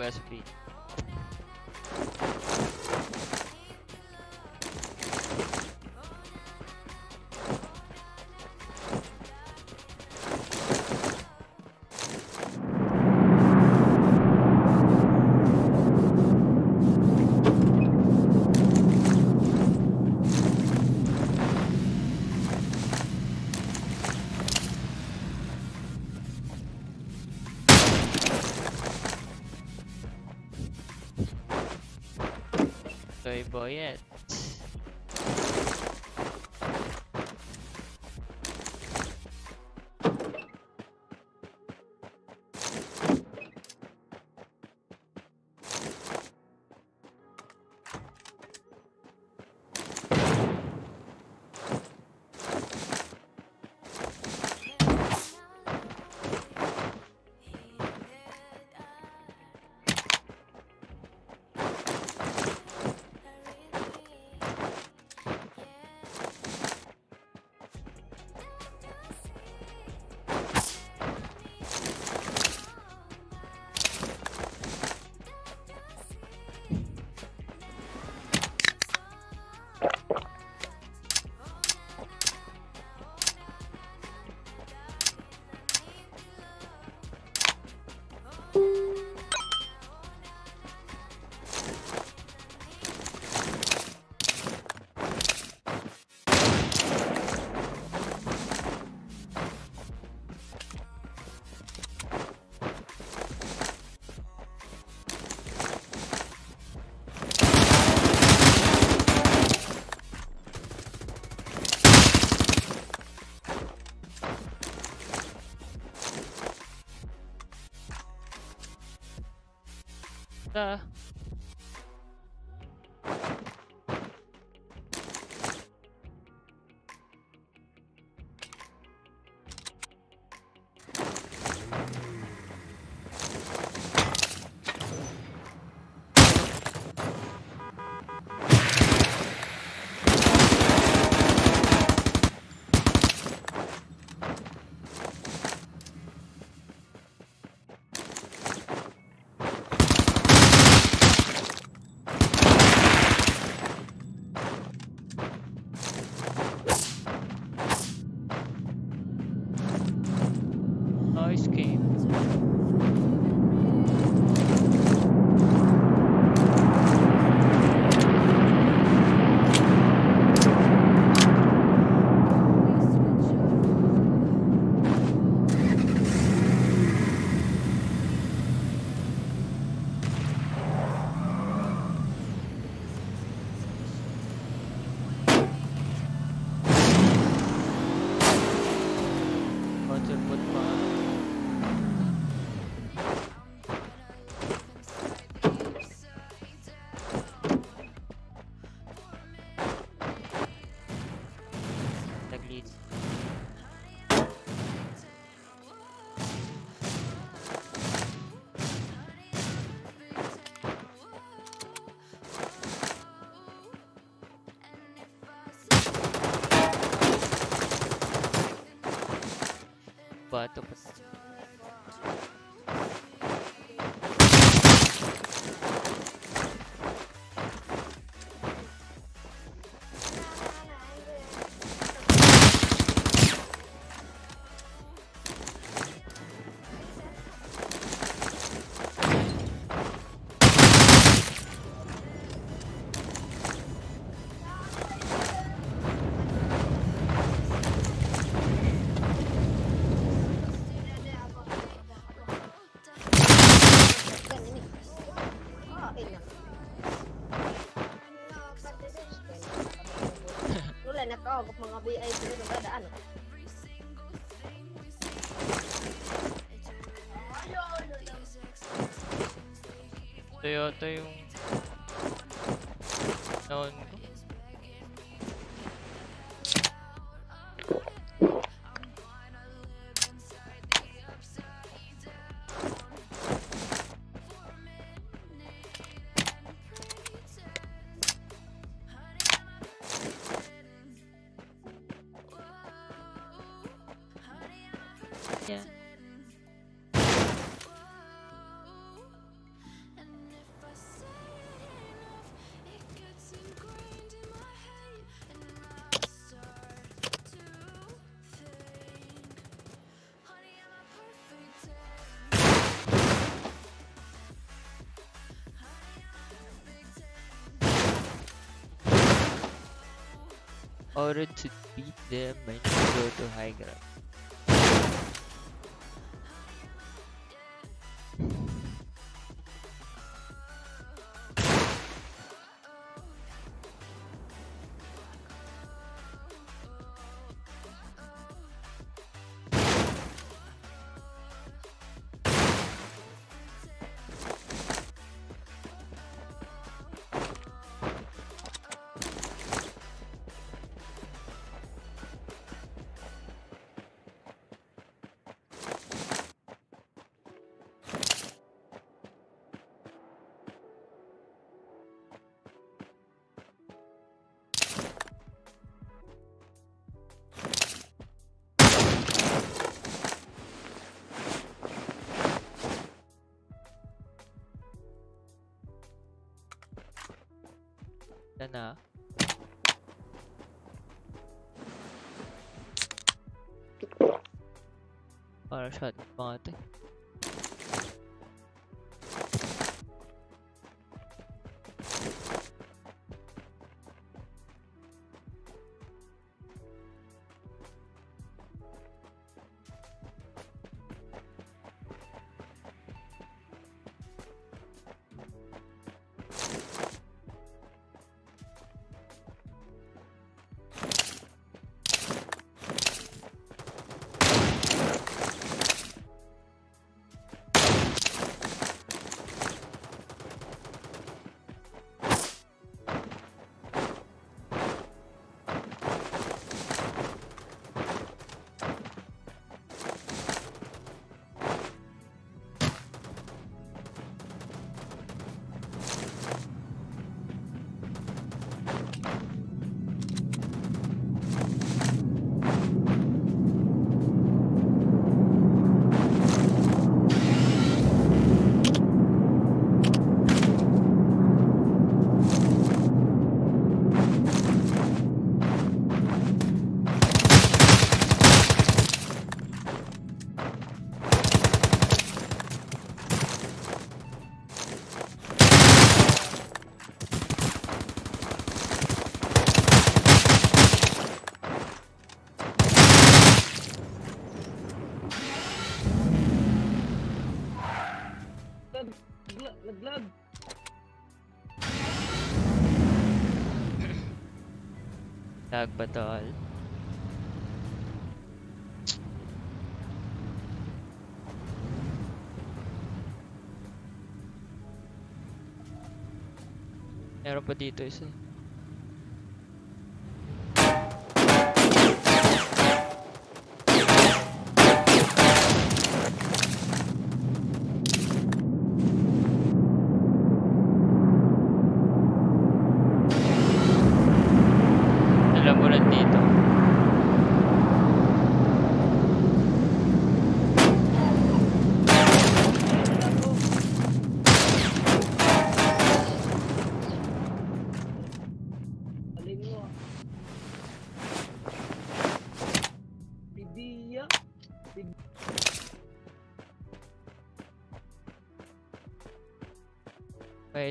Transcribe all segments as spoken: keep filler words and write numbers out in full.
for S P. Toy Boyet. Duh. Bato pa sa mga V I P na dadaan. Ito yung ito yung noon ko. Yeah. order to beat them, I need to go to high ground. Na para shot mga ito. Nagbatol. Meron pa dito isa.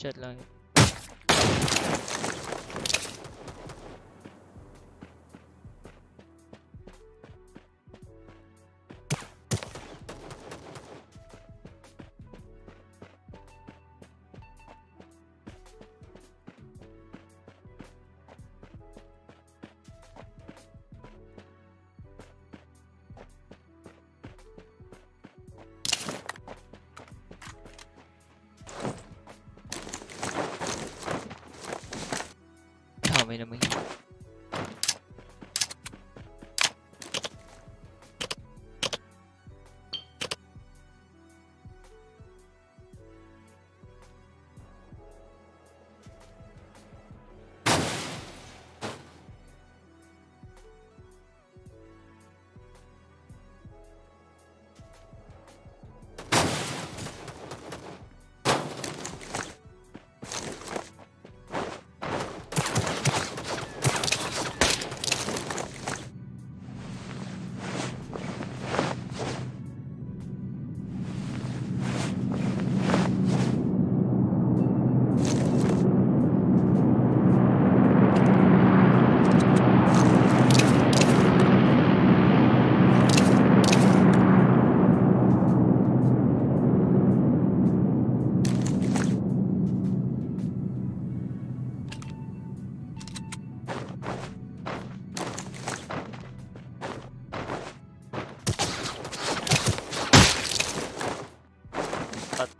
Chat lang.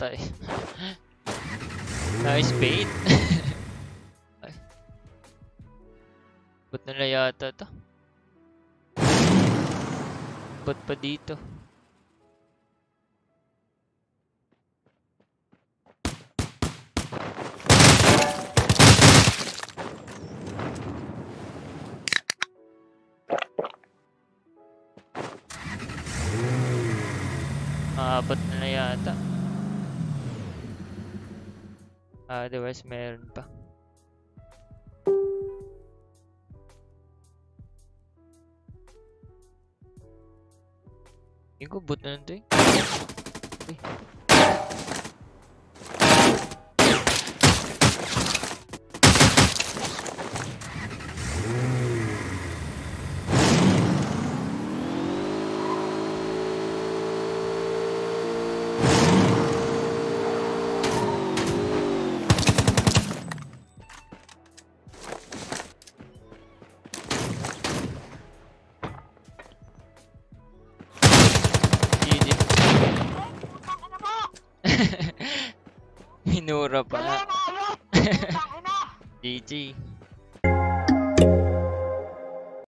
patay. Nice bait. Ba't nila yata to? Ba't pa dito? Abot na yata. Otherwise, meron pa. Hindi ko bot na nito eh. Ay. Minura pa na. G G.